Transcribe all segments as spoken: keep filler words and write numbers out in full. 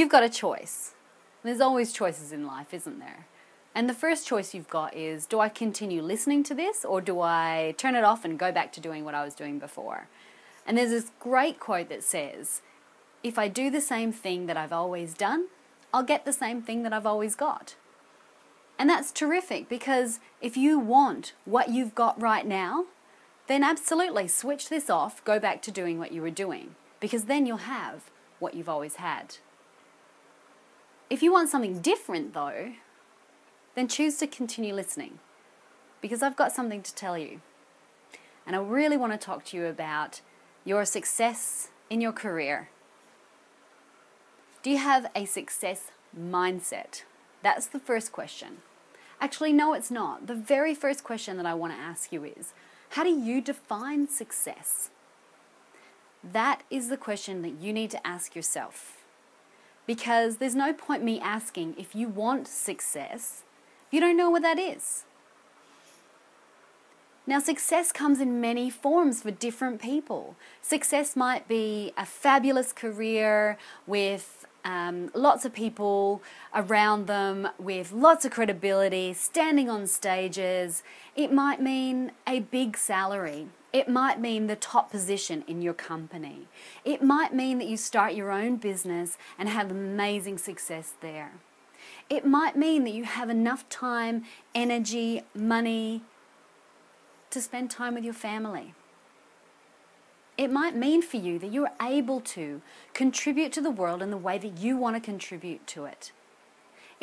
you've got a choice. There's always choices in life, isn't there? And the first choice you've got is, do I continue listening to this, or do I turn it off and go back to doing what I was doing before? And there's this great quote that says, if I do the same thing that I've always done, I'll get the same thing that I've always got. And that's terrific, because if you want what you've got right now, then absolutely switch this off, go back to doing what you were doing, because then you'll have what you've always had. If you want something different though, then choose to continue listening, because I've got something to tell you. And I really want to talk to you about your success in your career. Do you have a success mindset? That's the first question. Actually, no, it's not. The very first question that I want to ask you is, how do you define success? That is the question that you need to ask yourself. Because there's no point me asking if you want success if you don't know what that is. Now, success comes in many forms for different people. Success might be a fabulous career with Um, lots of people around them with lots of credibility, standing on stages. It might mean a big salary. It might mean the top position in your company. It might mean that you start your own business and have amazing success there. It might mean that you have enough time, energy, money to spend time with your family. It might mean for you that you're able to contribute to the world in the way that you want to contribute to it.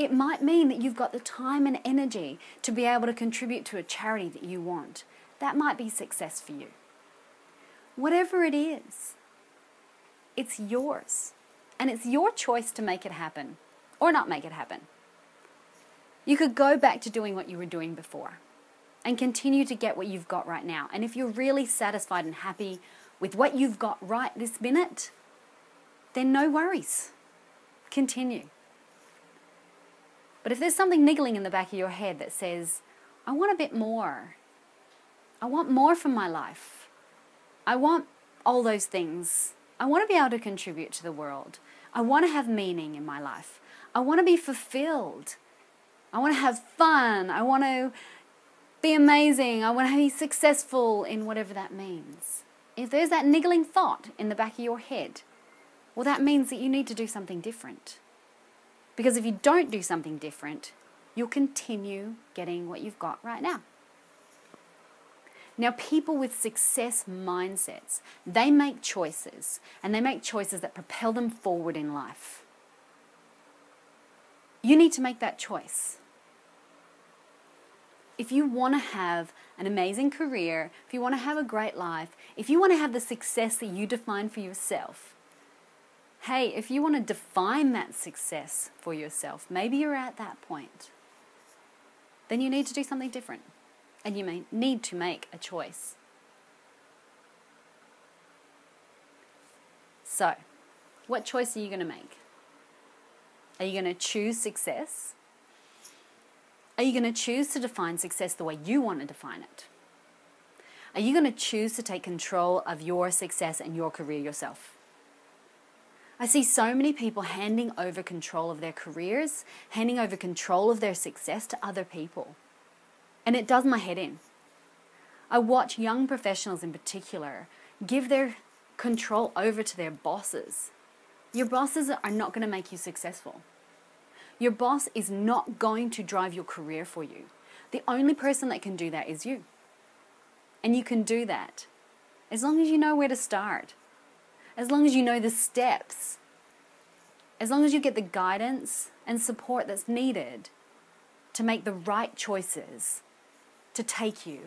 It might mean that you've got the time and energy to be able to contribute to a charity that you want. That might be success for you. Whatever it is, it's yours. And it's your choice to make it happen or not make it happen. You could go back to doing what you were doing before and continue to get what you've got right now. And if you're really satisfied and happy with what you've got right this minute, then no worries. Continue. But if there's something niggling in the back of your head that says, I want a bit more. I want more from my life. I want all those things. I want to be able to contribute to the world. I want to have meaning in my life. I want to be fulfilled. I want to have fun. I want to be amazing. I want to be successful in whatever that means. If there's that niggling thought in the back of your head, well, that means that you need to do something different. Because if you don't do something different, you'll continue getting what you've got right now. Now, people with success mindsets, they make choices, and they make choices that propel them forward in life. You need to make that choice. If you want to have an amazing career, if you want to have a great life, if you want to have the success that you define for yourself, hey, if you want to define that success for yourself, maybe you're at that point, then you need to do something different, and you may need to make a choice. So, what choice are you going to make? Are you going to choose success? Are you going to choose to define success the way you want to define it? Are you going to choose to take control of your success and your career yourself? I see so many people handing over control of their careers, handing over control of their success to other people. And it does my head in. I watch young professionals in particular give their control over to their bosses. Your bosses are not going to make you successful. Your boss is not going to drive your career for you. The only person that can do that is you. And you can do that as long as you know where to start, as long as you know the steps, as long as you get the guidance and support that's needed to make the right choices to take you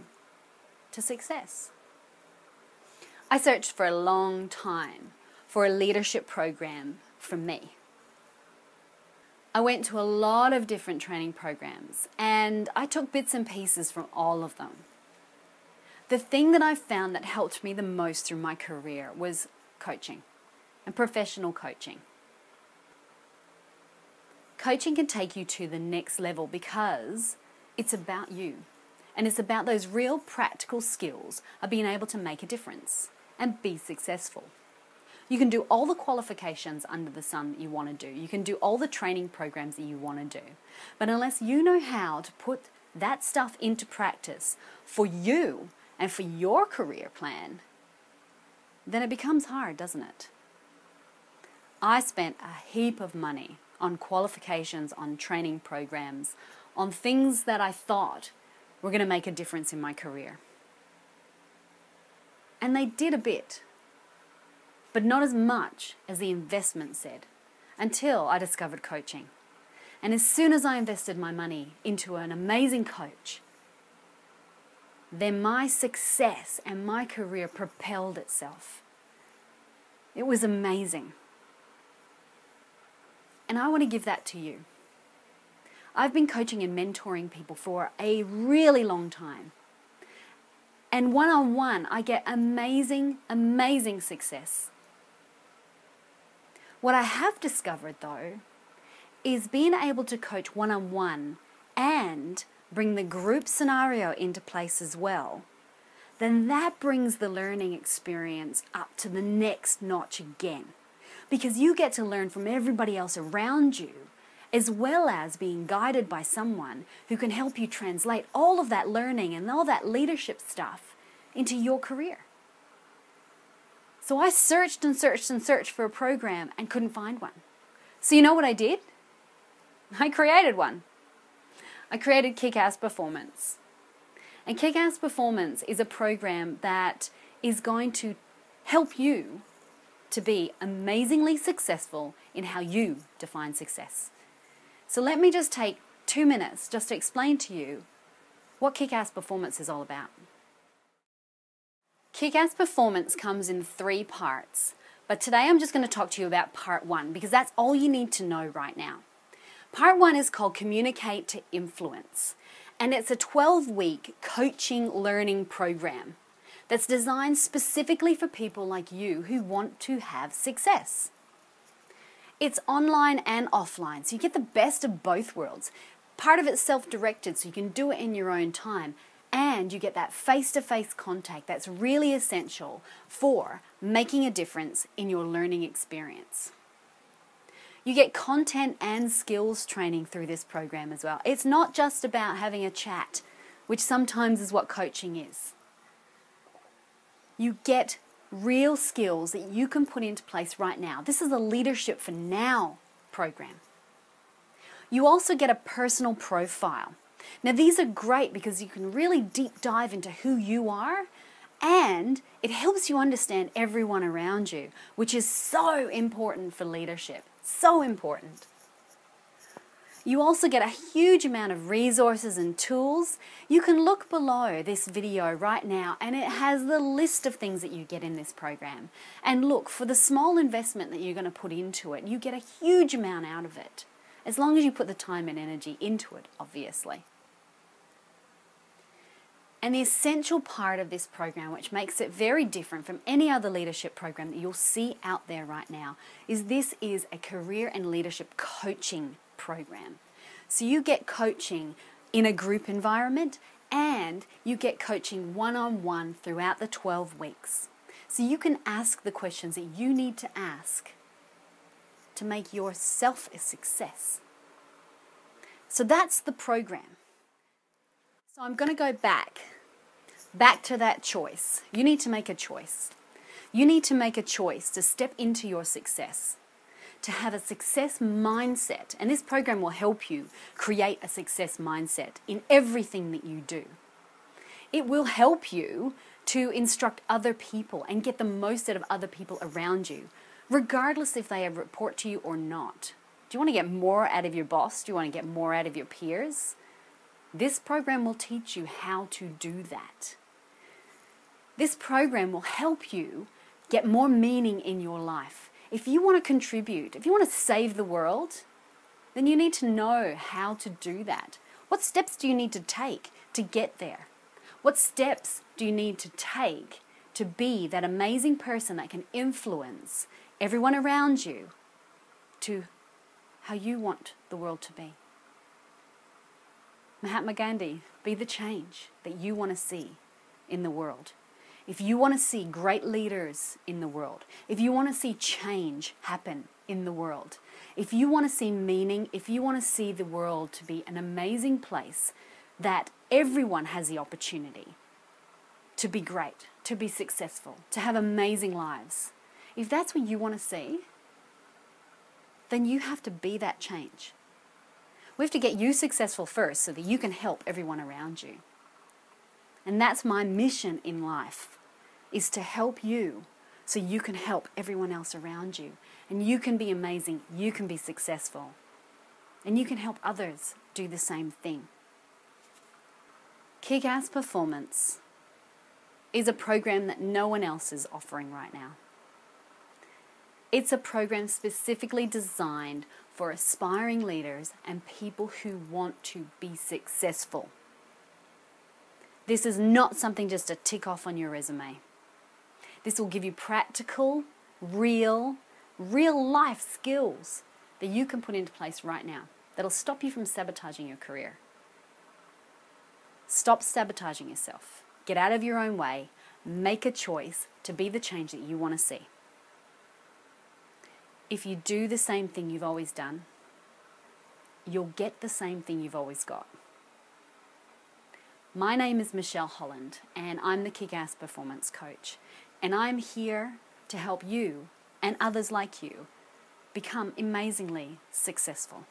to success. I searched for a long time for a leadership program from me. I went to a lot of different training programs, and I took bits and pieces from all of them. The thing that I found that helped me the most through my career was coaching and professional coaching. Coaching can take you to the next level because it's about you, and it's about those real practical skills of being able to make a difference and be successful. You can do all the qualifications under the sun that you want to do. You can do all the training programs that you want to do. But unless you know how to put that stuff into practice for you and for your career plan, then it becomes hard, doesn't it? I spent a heap of money on qualifications, on training programs, on things that I thought were going to make a difference in my career. And they did a bit, but not as much as the investment said, until I discovered coaching. And as soon as I invested my money into an amazing coach, then my success and my career propelled itself. It was amazing. And I want to give that to you. I've been coaching and mentoring people for a really long time. And one-on-one, I get amazing, amazing success. What I have discovered, though, is being able to coach one-on-one and bring the group scenario into place as well, then that brings the learning experience up to the next notch again. Because you get to learn from everybody else around you, as well as being guided by someone who can help you translate all of that learning and all that leadership stuff into your career. So I searched and searched and searched for a program and couldn't find one. So you know what I did? I created one. I created Kick-Ass Performance. And Kick-Ass Performance is a program that is going to help you to be amazingly successful in how you define success. So let me just take two minutes just to explain to you what Kick-Ass Performance is all about. Kick-Ass Performance comes in three parts, but today I'm just going to talk to you about part one, because that's all you need to know right now. Part one is called Communicate to Influence, and it's a twelve-week coaching learning program that's designed specifically for people like you who want to have success. It's online and offline, so you get the best of both worlds. Part of it's self-directed, so you can do it in your own time, and you get that face-to-face contact that's really essential for making a difference in your learning experience. You get content and skills training through this program as well. It's not just about having a chat, which sometimes is what coaching is. You get real skills that you can put into place right now. This is a Leadership for Now program. You also get a personal profile. Now, these are great because you can really deep dive into who you are, and it helps you understand everyone around you, which is so important for leadership. So important. You also get a huge amount of resources and tools. You can look below this video right now, and it has the list of things that you get in this program. And look, for the small investment that you're going to put into it, you get a huge amount out of it, as long as you put the time and energy into it, obviously. And the essential part of this program, which makes it very different from any other leadership program that you'll see out there right now, is this is a career and leadership coaching program. So you get coaching in a group environment, and you get coaching one-on-one throughout the twelve weeks. So you can ask the questions that you need to ask to make yourself a success. So that's the program. So I'm going to go back, back to that choice. You need to make a choice. You need to make a choice to step into your success, to have a success mindset. And this program will help you create a success mindset in everything that you do. It will help you to instruct other people and get the most out of other people around you, regardless if they report to you or not. Do you want to get more out of your boss? Do you want to get more out of your peers? This program will teach you how to do that. This program will help you get more meaning in your life. If you want to contribute, if you want to save the world, then you need to know how to do that. What steps do you need to take to get there? What steps do you need to take to be that amazing person that can influence everyone around you to how you want the world to be? Mahatma Gandhi, be the change that you want to see in the world. If you want to see great leaders in the world, if you want to see change happen in the world, if you want to see meaning, if you want to see the world to be an amazing place that everyone has the opportunity to be great, to be successful, to have amazing lives, if that's what you want to see, then you have to be that change. We have to get you successful first so that you can help everyone around you. And that's my mission in life, is to help you so you can help everyone else around you. And you can be amazing, you can be successful, and you can help others do the same thing. Kick-Ass Performance is a program that no one else is offering right now. It's a program specifically designed for aspiring leaders and people who want to be successful. This is not something just to tick off on your resume. This will give you practical, real, real-life skills that you can put into place right now that'll stop you from sabotaging your career. Stop sabotaging yourself. Get out of your own way. Make a choice to be the change that you want to see. If you do the same thing you've always done, you'll get the same thing you've always got. My name is Michelle Holland, and I'm the Kick-Ass Performance Coach, and I'm here to help you and others like you become amazingly successful.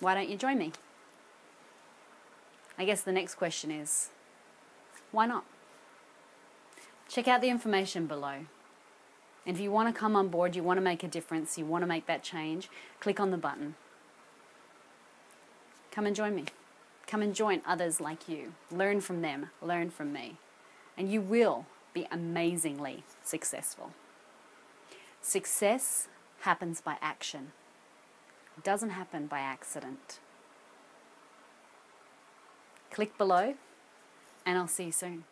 Why don't you join me? I guess the next question is, why not? Check out the information below. And if you want to come on board, you want to make a difference, you want to make that change, click on the button. Come and join me. Come and join others like you. Learn from them. Learn from me. And you will be amazingly successful. Success happens by action. It doesn't happen by accident. Click below, and I'll see you soon.